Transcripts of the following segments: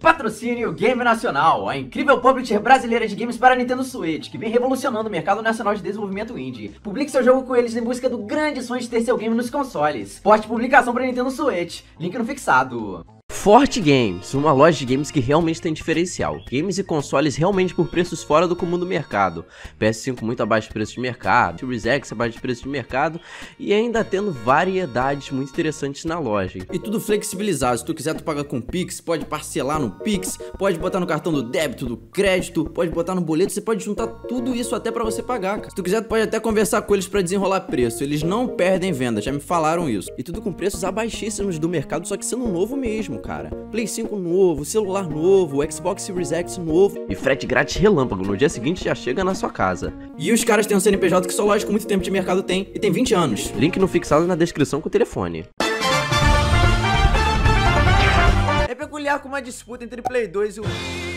Patrocínio Game Nacional, a incrível publisher brasileira de games para Nintendo Switch, que vem revolucionando o mercado nacional de desenvolvimento indie. Publique seu jogo com eles em busca do grande sonho de ter seu game nos consoles. Poste publicação para Nintendo Switch, link no fixado. Forte Games, uma loja de games que realmente tem diferencial. Games e consoles realmente por preços fora do comum do mercado. PS5 muito abaixo de preço de mercado, Series X abaixo de preço de mercado e ainda tendo variedades muito interessantes na loja. E tudo flexibilizado, se tu quiser tu paga com Pix, pode parcelar no Pix, pode botar no cartão do débito, do crédito, pode botar no boleto, você pode juntar tudo isso até pra você pagar, cara. Se tu quiser tu pode até conversar com eles pra desenrolar preço, eles não perdem venda, já me falaram isso. E tudo com preços abaixíssimos do mercado, só que sendo novo mesmo, cara. Play 5 novo, celular novo, Xbox Series X novo e frete grátis relâmpago, no dia seguinte já chega na sua casa. E os caras têm um CNPJ que só loja com muito tempo de mercado tem e tem 20 anos. Link no fixado na descrição com o telefone. É peculiar como a disputa entre Play 2 e o Wii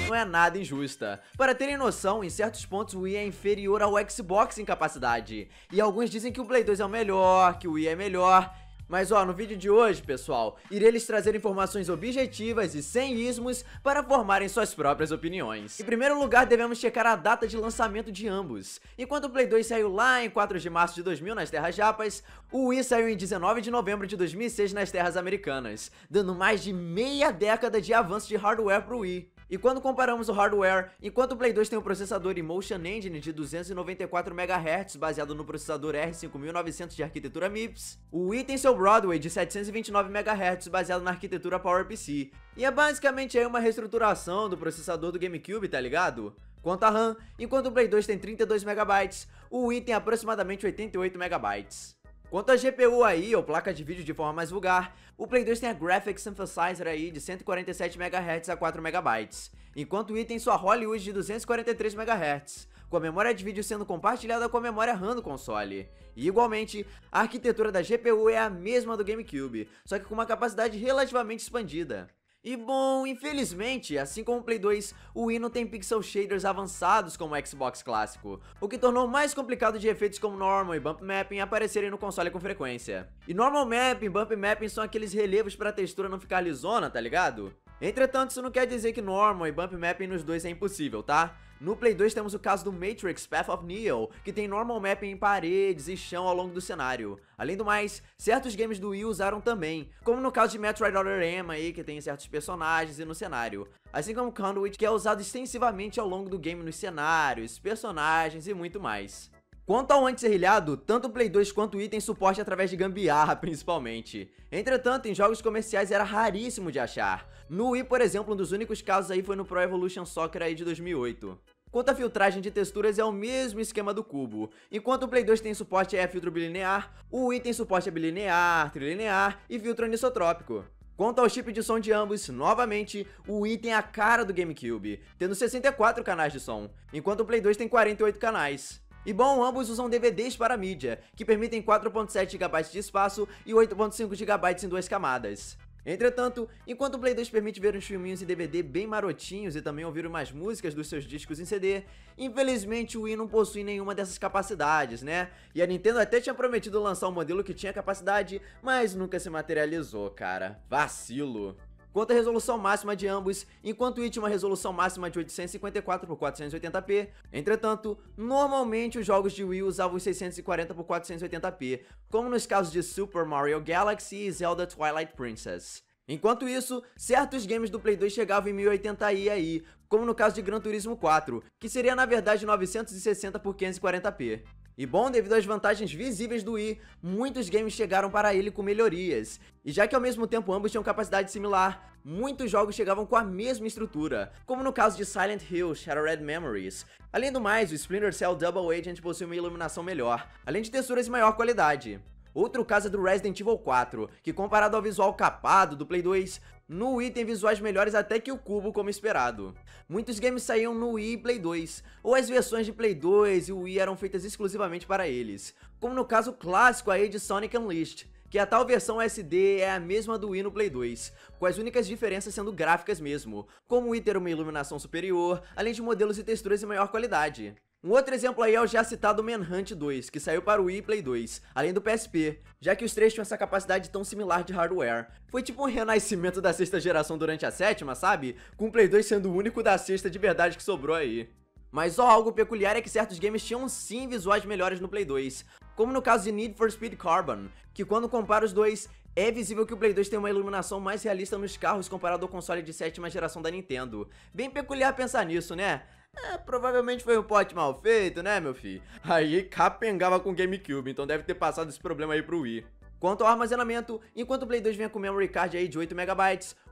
não é nada injusta. Para terem noção, em certos pontos o Wii é inferior ao Xbox em capacidade. E alguns dizem que o Play 2 é o melhor, que o Wii é melhor. Mas ó, no vídeo de hoje, pessoal, irei lhes trazer informações objetivas e sem ismos para formarem suas próprias opiniões. Em primeiro lugar, devemos checar a data de lançamento de ambos. Enquanto o Play 2 saiu lá em 4 de março de 2000 nas terras japas, o Wii saiu em 19 de novembro de 2006 nas terras americanas, dando mais de meia década de avanço de hardware pro Wii. E quando comparamos o hardware, enquanto o Play 2 tem um processador Emotion Engine de 294 MHz baseado no processador R5900 de arquitetura MIPS, o Wii tem seu Broadway de 729 MHz baseado na arquitetura PowerPC. E é basicamente aí uma reestruturação do processador do GameCube, tá ligado? Quanto à RAM, enquanto o Play 2 tem 32 MB, o Wii tem aproximadamente 88 MB. Quanto a GPU aí, ou placa de vídeo de forma mais vulgar, o Play 2 tem a Graphic Synthesizer aí de 147 MHz a 4 MB, enquanto o Wii tem sua Hollywood de 243 MHz, com a memória de vídeo sendo compartilhada com a memória RAM do console. E igualmente, a arquitetura da GPU é a mesma do GameCube, só que com uma capacidade relativamente expandida. E bom, infelizmente, assim como o Play 2, o Wii não tem pixel shaders avançados como o Xbox clássico, o que tornou mais complicado de efeitos como Normal e Bump Mapping aparecerem no console com frequência. E Normal Mapping e Bump Mapping são aqueles relevos pra textura não ficar lisona, tá ligado? Entretanto, isso não quer dizer que Normal e Bump Mapping nos dois é impossível, tá? No Play 2 temos o caso do Matrix Path of Neo, que tem Normal Mapping em paredes e chão ao longo do cenário. Além do mais, certos games do Wii usaram também, como no caso de Metroid Other M aí, que tem certos personagens e no cenário. Assim como Conduit, que é usado extensivamente ao longo do game nos cenários, personagens e muito mais. Quanto ao anti-serrilhado, tanto o Play 2 quanto o Wii tem suporte através de gambiarra, principalmente. Entretanto, em jogos comerciais era raríssimo de achar. No Wii, por exemplo, um dos únicos casos aí foi no Pro Evolution Soccer aí de 2008. Quanto à filtragem de texturas, é o mesmo esquema do cubo. Enquanto o Play 2 tem suporte a filtro bilinear, o Wii tem suporte a bilinear, trilinear e filtro anisotrópico. Quanto ao chip de som de ambos, novamente, o Wii tem a cara do GameCube, tendo 64 canais de som, enquanto o Play 2 tem 48 canais. E bom, ambos usam DVDs para mídia, que permitem 4.7 GB de espaço e 8.5 GB em duas camadas. Entretanto, enquanto o Play 2 permite ver uns filminhos em DVD bem marotinhos e também ouvir umas músicas dos seus discos em CD, infelizmente o Wii não possui nenhuma dessas capacidades, né? E a Nintendo até tinha prometido lançar um modelo que tinha capacidade, mas nunca se materializou, cara. Vacilo! Quanto à resolução máxima de ambos, enquanto o Wii tinha uma resolução máxima de 854x480p, entretanto, normalmente os jogos de Wii usavam os 640x480p, como nos casos de Super Mario Galaxy e Zelda Twilight Princess. Enquanto isso, certos games do Play 2 chegavam em 1080i aí, como no caso de Gran Turismo 4, que seria na verdade 960x540p. E bom, devido às vantagens visíveis do Wii, muitos games chegaram para ele com melhorias. E já que ao mesmo tempo ambos tinham capacidade similar, muitos jogos chegavam com a mesma estrutura, como no caso de Silent Hill Shattered Memories. Além do mais, o Splinter Cell Double Agent possui uma iluminação melhor, além de texturas de maior qualidade. Outro caso é do Resident Evil 4, que comparado ao visual capado do Play 2, no Wii tem visuais melhores até que o cubo como esperado. Muitos games saíam no Wii e Play 2, ou as versões de Play 2 e Wii eram feitas exclusivamente para eles, como no caso clássico aí de Sonic Unleashed, que a tal versão SD é a mesma do Wii no Play 2, com as únicas diferenças sendo gráficas mesmo, como o Wii ter uma iluminação superior, além de modelos e texturas de maior qualidade. Um outro exemplo aí é o já citado Manhunt 2, que saiu para o Wii e Play 2, além do PSP, já que os três tinham essa capacidade tão similar de hardware. Foi tipo um renascimento da sexta geração durante a sétima, sabe? Com o Play 2 sendo o único da sexta de verdade que sobrou aí. Mas só algo peculiar é que certos games tinham sim visuais melhores no Play 2, como no caso de Need for Speed Carbon, que quando compara os dois, é visível que o Play 2 tem uma iluminação mais realista nos carros comparado ao console de sétima geração da Nintendo. Bem peculiar pensar nisso, né? É, provavelmente foi um pote mal feito, né, meu filho? Aí capengava com o GameCube, então deve ter passado esse problema aí pro Wii. Quanto ao armazenamento, enquanto o Play 2 vinha com memory card aí de 8 MB,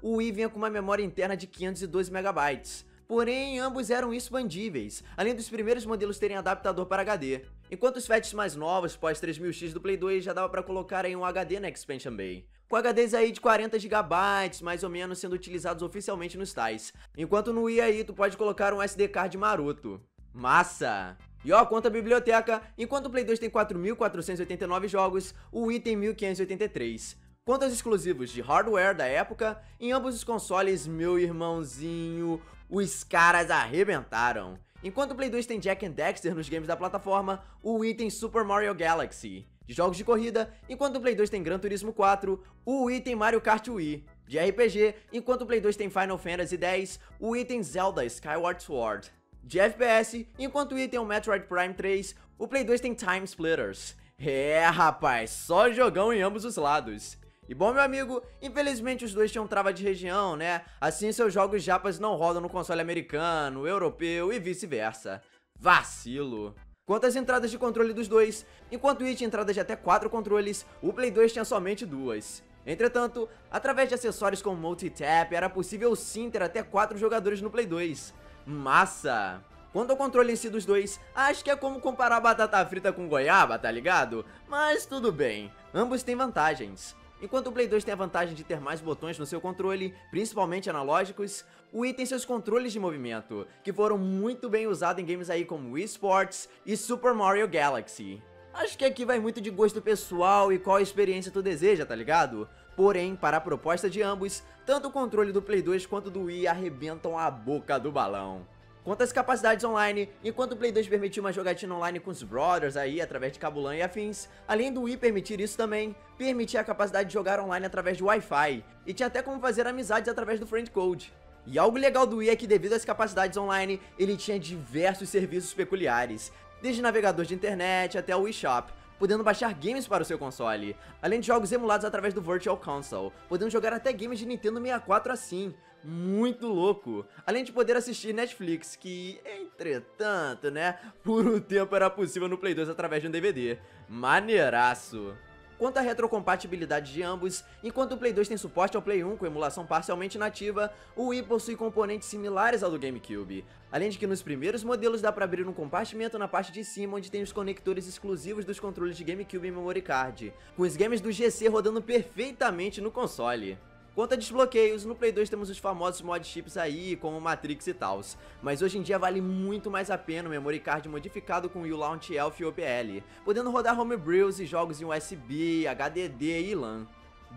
o Wii vinha com uma memória interna de 512 MB. Porém, ambos eram expandíveis, além dos primeiros modelos terem adaptador para HD. Enquanto os fetches mais novos, pós 3000X do Play 2, já dava pra colocar aí um HD na Expansion Bay, com HDs aí de 40 GB, mais ou menos, sendo utilizados oficialmente nos tais. Enquanto no Wii aí, tu pode colocar um SD card maroto. Massa! E ó, quanto à biblioteca, enquanto o Play 2 tem 4.489 jogos, o Wii tem 1.583. Quanto aos exclusivos de hardware da época, em ambos os consoles, meu irmãozinho, os caras arrebentaram. Enquanto o Play 2 tem Jack and Dexter nos games da plataforma, o Wii tem Super Mario Galaxy. De jogos de corrida, enquanto o Play 2 tem Gran Turismo 4, o Wii tem Mario Kart Wii. De RPG, enquanto o Play 2 tem Final Fantasy X, o Wii tem Zelda Skyward Sword. De FPS, enquanto o Wii tem o Metroid Prime 3, o Play 2 tem Time Splitters. É, rapaz, só jogão em ambos os lados. E bom, meu amigo, infelizmente os dois tinham trava de região, né? Assim seus jogos japas não rodam no console americano, europeu e vice-versa. Vacilo! Quanto às entradas de controle dos dois, enquanto o Wii tinha entradas de até 4 controles, o Play 2 tinha somente 2. Entretanto, através de acessórios como multi-tap, era possível sim ter até 4 jogadores no Play 2. Massa! Quanto ao controle em si dos dois, acho que é como comparar batata frita com goiaba, tá ligado? Mas tudo bem, ambos têm vantagens. Enquanto o Play 2 tem a vantagem de ter mais botões no seu controle, principalmente analógicos, o Wii tem seus controles de movimento, que foram muito bem usados em games aí como Wii Sports e Super Mario Galaxy. Acho que aqui vai muito de gosto pessoal e qual experiência tu deseja, tá ligado? Porém, para a proposta de ambos, tanto o controle do Play 2 quanto do Wii arrebentam a boca do balão. Quanto às capacidades online, enquanto o Play 2 permitiu uma jogatina online com os brothers aí, através de cabo LAN e afins, além do Wii permitir isso também, permitia a capacidade de jogar online através de Wi-Fi, e tinha até como fazer amizades através do friend code. E algo legal do Wii é que devido às capacidades online, ele tinha diversos serviços peculiares, desde navegador de internet até o Wii Shop, podendo baixar games para o seu console, além de jogos emulados através do Virtual Console, podendo jogar até games de Nintendo 64 assim. Muito louco, além de poder assistir Netflix, que, entretanto, né, por um tempo era possível no Play 2 através de um DVD. Maneiraço! Quanto à retrocompatibilidade de ambos, enquanto o Play 2 tem suporte ao Play 1 com emulação parcialmente nativa, o Wii possui componentes similares ao do GameCube, além de que nos primeiros modelos dá pra abrir um compartimento na parte de cima onde tem os conectores exclusivos dos controles de GameCube e Memory Card, com os games do GC rodando perfeitamente no console. Quanto a desbloqueios, no Play 2 temos os famosos mod chips aí, como Matrix e tals, mas hoje em dia vale muito mais a pena o memory card modificado com o Launch Elf e OPL, podendo rodar homebrews e jogos em USB, HDD e LAN.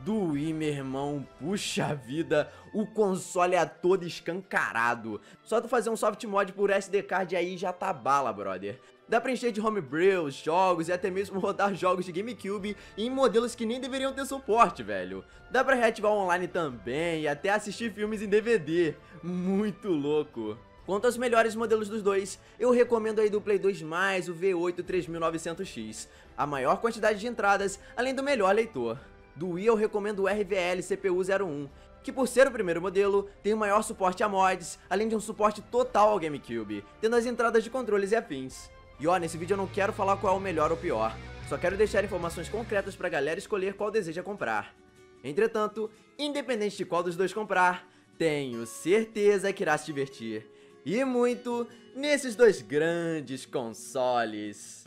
Do Wii, meu irmão, puxa vida, o console é todo escancarado. Só tu fazer um soft mod por SD card aí já tá bala, brother. Dá pra encher de homebrews, jogos e até mesmo rodar jogos de GameCube em modelos que nem deveriam ter suporte, velho. Dá pra reativar online também e até assistir filmes em DVD. Muito louco. Quanto aos melhores modelos dos dois, eu recomendo aí do Play 2 mais o V8 3900X. A maior quantidade de entradas, além do melhor leitor. Do Wii eu recomendo o RVL CPU01, que por ser o primeiro modelo, tem o maior suporte a mods, além de um suporte total ao GameCube, tendo as entradas de controles e afins. E ó, nesse vídeo eu não quero falar qual é o melhor ou pior, só quero deixar informações concretas pra galera escolher qual deseja comprar. Entretanto, independente de qual dos dois comprar, tenho certeza que irá se divertir, e muito, nesses dois grandes consoles.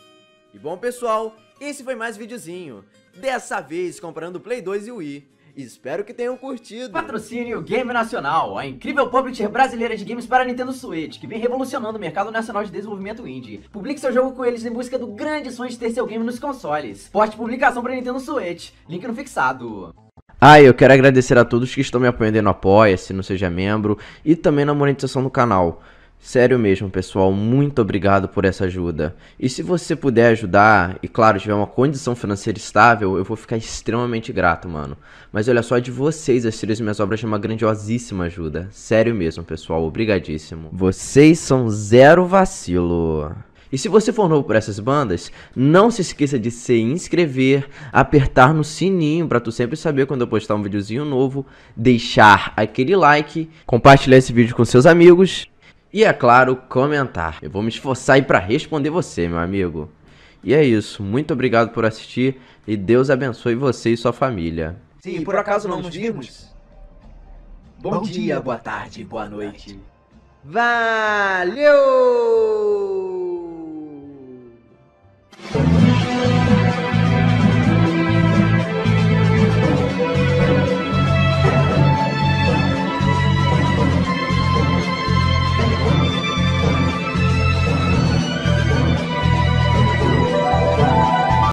E bom pessoal, esse foi mais um videozinho, dessa vez comprando Play 2 e Wii. Espero que tenham curtido. Patrocínio Game Nacional, a incrível publisher brasileira de games para Nintendo Switch, que vem revolucionando o mercado nacional de desenvolvimento indie. Publique seu jogo com eles em busca do grande sonho de ter seu game nos consoles. Forte publicação para Nintendo Switch, link no fixado. Ah, eu quero agradecer a todos que estão me apoiando no Apoia-se, no Seja Membro e também na monetização do canal. Sério mesmo, pessoal, muito obrigado por essa ajuda. E se você puder ajudar, e claro, tiver uma condição financeira estável, eu vou ficar extremamente grato, mano. Mas olha só, de vocês, as três minhas obras é uma grandiosíssima ajuda. Sério mesmo, pessoal, obrigadíssimo. Vocês são zero vacilo. E se você for novo por essas bandas, não se esqueça de se inscrever, apertar no sininho para tu sempre saber quando eu postar um videozinho novo, deixar aquele like, compartilhar esse vídeo com seus amigos. E é claro, comentar. Eu vou me esforçar aí pra responder você, meu amigo. E é isso, muito obrigado por assistir e Deus abençoe você e sua família. Se por acaso não nos vimos, bom dia, boa tarde, boa noite. Valeu!